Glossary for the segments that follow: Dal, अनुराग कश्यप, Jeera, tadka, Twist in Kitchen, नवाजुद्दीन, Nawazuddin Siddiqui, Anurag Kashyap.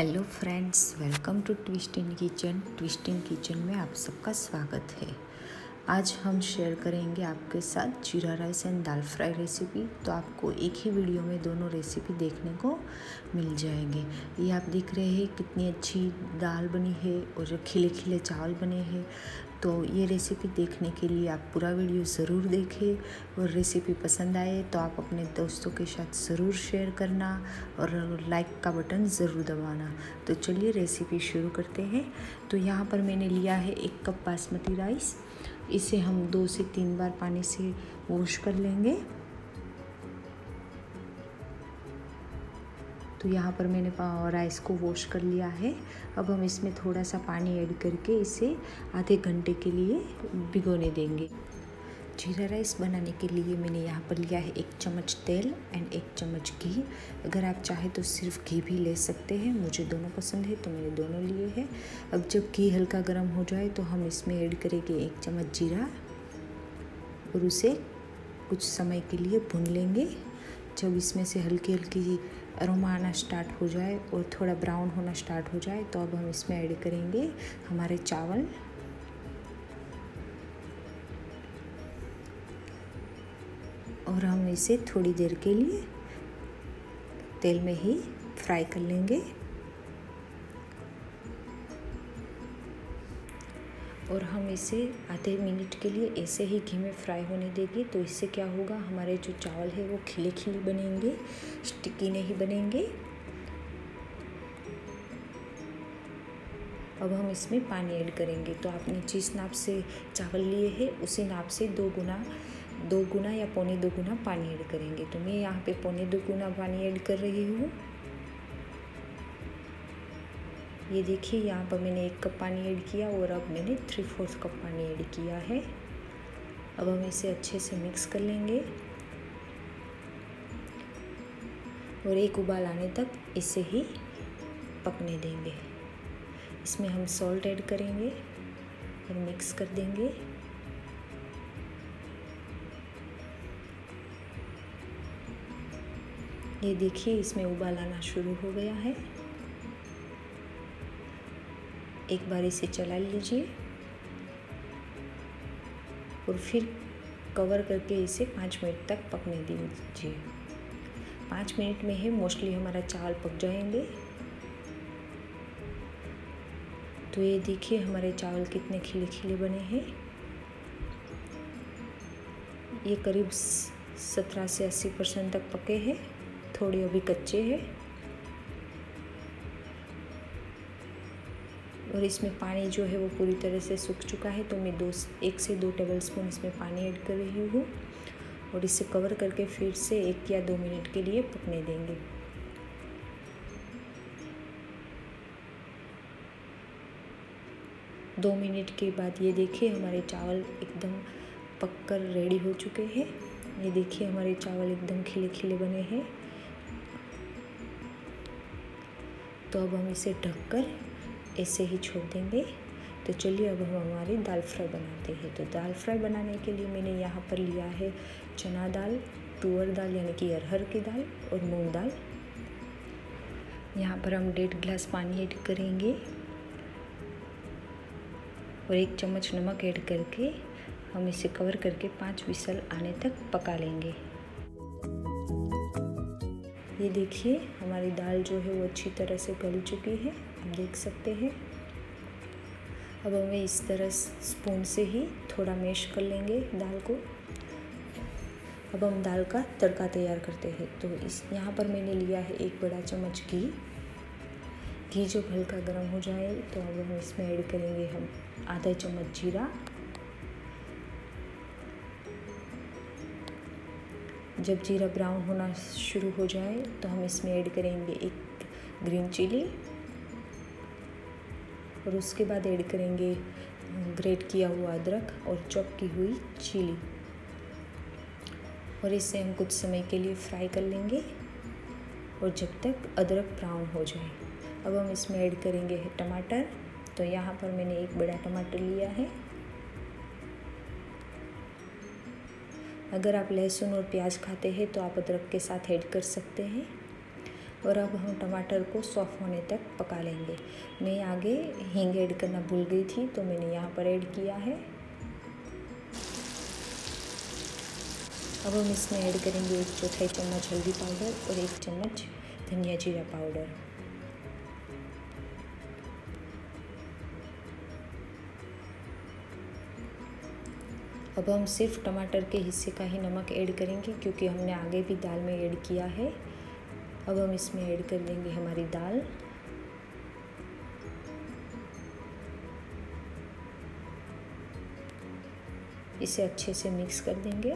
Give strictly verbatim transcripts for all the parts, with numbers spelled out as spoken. Hello friends, welcome to Twist in Kitchen. Twist in Kitchen में आप सबका स्वागत है। आज हम शेयर करेंगे आपके साथ jeera rice and dal fry recipe. तो आपको एक ही वीडियो में दोनों रेसिपी देखने को मिल जाएंगे। ये आप देख रहे हैं कितनी अच्छी दाल बनी है और खिले खिले चावल बने हैं। तो ये रेसिपी देखने के लिए आप पूरा वीडियो ज़रूर देखें, और रेसिपी पसंद आए तो आप अपने दोस्तों के साथ ज़रूर शेयर करना और लाइक का बटन ज़रूर दबाना। तो चलिए रेसिपी शुरू करते हैं। तो यहाँ पर मैंने लिया है एक कप बासमती राइस। इसे हम दो से तीन बार पानी से वॉश कर लेंगे। तो यहाँ पर मैंने राइस को वॉश कर लिया है। अब हम इसमें थोड़ा सा पानी ऐड करके इसे आधे घंटे के लिए भिगोने देंगे। जीरा राइस बनाने के लिए मैंने यहाँ पर लिया है एक चम्मच तेल एंड एक चम्मच घी। अगर आप चाहे तो सिर्फ घी भी ले सकते हैं, मुझे दोनों पसंद है तो मैंने दोनों लिए हैं। अब जब घी हल्का गर्म हो जाए तो हम इसमें ऐड करेंगे एक चम्मच जीरा और उसे कुछ समय के लिए भून लेंगे। जब इसमें से हल्की हल्की अरोमा आना स्टार्ट हो जाए और थोड़ा ब्राउन होना स्टार्ट हो जाए तो अब हम इसमें ऐड करेंगे हमारे चावल। और हम इसे थोड़ी देर के लिए तेल में ही फ्राई कर लेंगे। और हम इसे आधे मिनट के लिए ऐसे ही घी में फ्राई होने देंगे। तो इससे क्या होगा, हमारे जो चावल है वो खिले खिले बनेंगे, स्टिकी नहीं बनेंगे। अब हम इसमें पानी ऐड करेंगे। तो आपने जिस नाप से चावल लिए हैं उसी नाप से दो गुना दो गुना या पौने दो गुना पानी ऐड करेंगे। तो मैं यहाँ पे पौने दो गुना पानी ऐड कर रही हूँ। ये देखिए, यहाँ पर मैंने एक कप पानी ऐड किया और अब मैंने थ्री फोर्थ कप पानी ऐड किया है। अब हम इसे अच्छे से मिक्स कर लेंगे और एक उबाल आने तक इसे ही पकने देंगे। इसमें हम सॉल्ट ऐड करेंगे और मिक्स कर देंगे। ये देखिए, इसमें उबाल आना शुरू हो गया है। एक बार इसे चला लीजिए और फिर कवर करके इसे पाँच मिनट तक पकने दीजिए। पाँच मिनट में ही मोस्टली हमारा चावल पक जाएंगे। तो ये देखिए हमारे चावल कितने खिले खिले बने हैं। ये करीब सत्रह से अस्सी परसेंट तक पके हैं, थोड़े अभी कच्चे हैं। और इसमें पानी जो है वो पूरी तरह से सूख चुका है। तो मैं दो एक से दो टेबलस्पून इसमें पानी ऐड कर रही हूँ और इसे कवर करके फिर से एक या दो मिनट के लिए पकने देंगे। दो मिनट के बाद ये देखिए हमारे चावल एकदम पककर रेडी हो चुके हैं। ये देखिए हमारे चावल एकदम खिले खिले बने हैं। तो अब हम इसे ढककर ऐसे ही छोड़ देंगे। तो चलिए अब हम हमारी दाल फ्राई बनाते हैं। तो दाल फ्राई बनाने के लिए मैंने यहाँ पर लिया है चना दाल, तुअर दाल यानी कि अरहर की दाल और मूंग दाल। यहाँ पर हम डेढ़ गिलास पानी ऐड करेंगे और एक चम्मच नमक ऐड करके हम इसे कवर करके पाँच विसल आने तक पका लेंगे। ये देखिए हमारी दाल जो है वो अच्छी तरह से गल चुकी है, आप देख सकते हैं। अब हमें इस तरह स्पून से ही थोड़ा मैश कर लेंगे दाल को। अब हम दाल का तड़का तैयार करते हैं। तो इस यहाँ पर मैंने लिया है एक बड़ा चम्मच घी। घी जब हल्का गर्म हो जाए तो अब हम इसमें ऐड करेंगे हम आधा चम्मच जीरा। जब जीरा ब्राउन होना शुरू हो जाए तो हम इसमें ऐड करेंगे एक ग्रीन चिली और उसके बाद ऐड करेंगे ग्रेट किया हुआ अदरक और चॉप की हुई चिली। और इसे हम कुछ समय के लिए फ्राई कर लेंगे और जब तक अदरक ब्राउन हो जाए। अब हम इसमें ऐड करेंगे टमाटर। तो यहाँ पर मैंने एक बड़ा टमाटर लिया है। अगर आप लहसुन और प्याज खाते हैं तो आप अदरक के साथ ऐड कर सकते हैं। और अब हम टमाटर को सॉफ्ट होने तक पका लेंगे। मैं आगे हींग ऐड करना भूल गई थी तो मैंने यहाँ पर ऐड किया है। अब हम इसमें ऐड करेंगे एक चौथाई चम्मच हल्दी पाउडर और एक चम्मच धनिया जीरा पाउडर। अब हम सिर्फ टमाटर के हिस्से का ही नमक ऐड करेंगे क्योंकि हमने आगे भी दाल में ऐड किया है। अब हम इसमें ऐड कर देंगे हमारी दाल। इसे अच्छे से मिक्स कर देंगे।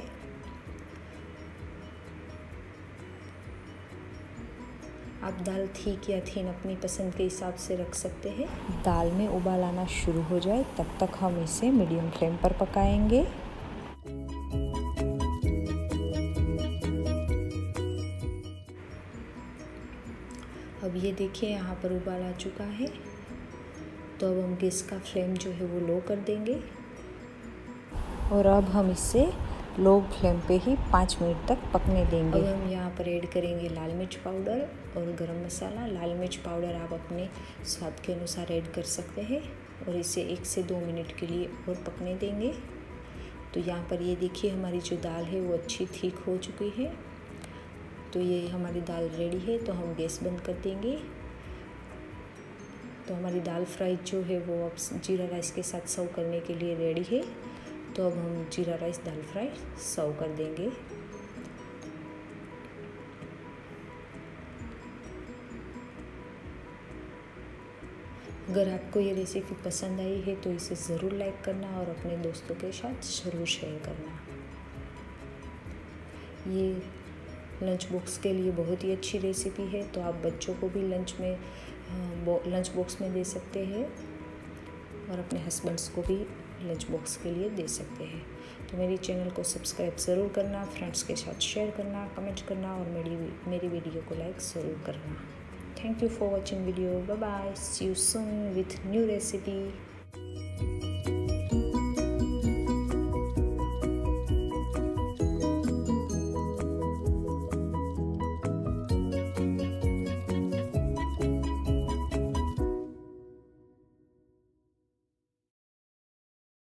आप दाल ठीक या थीन अपनी पसंद के हिसाब से रख सकते हैं। दाल में उबाल आना शुरू हो जाए तब तक हम इसे मीडियम फ्लेम पर पकाएंगे। अब ये देखिए यहाँ पर उबाल आ चुका है। तो अब हम गैस का फ्लेम जो है वो लो कर देंगे और अब हम इसे लो फ्लेम पे ही पाँच मिनट तक पकने देंगे। अब हम यहाँ पर ऐड करेंगे लाल मिर्च पाउडर और गरम मसाला। लाल मिर्च पाउडर आप अपने स्वाद के अनुसार ऐड कर सकते हैं और इसे एक से दो मिनट के लिए और पकने देंगे। तो यहाँ पर ये देखिए हमारी जो दाल है वो अच्छी ठीक हो चुकी है। तो ये हमारी दाल रेडी है। तो हम गैस बंद कर देंगे। तो हमारी दाल फ्राई जो है वो अब जीरा राइस के साथ सर्व करने के लिए रेडी है। तो अब हम जीरा राइस दाल फ्राई सर्व कर देंगे। अगर आपको ये रेसिपी पसंद आई है तो इसे ज़रूर लाइक करना और अपने दोस्तों के साथ ज़रूर शेयर करना। ये लंच बॉक्स के लिए बहुत ही अच्छी रेसिपी है। तो आप बच्चों को भी लंच में लंच बॉक्स में दे सकते हैं और अपने हस्बैंड्स को भी लंच बॉक्स के लिए दे सकते हैं। तो मेरे चैनल को सब्सक्राइब ज़रूर करना, फ्रेंड्स के साथ शेयर करना, कमेंट करना और मेरी मेरी वीडियो को लाइक ज़रूर करना। Thank you for watching video. Bye bye. See you soon with new recipe.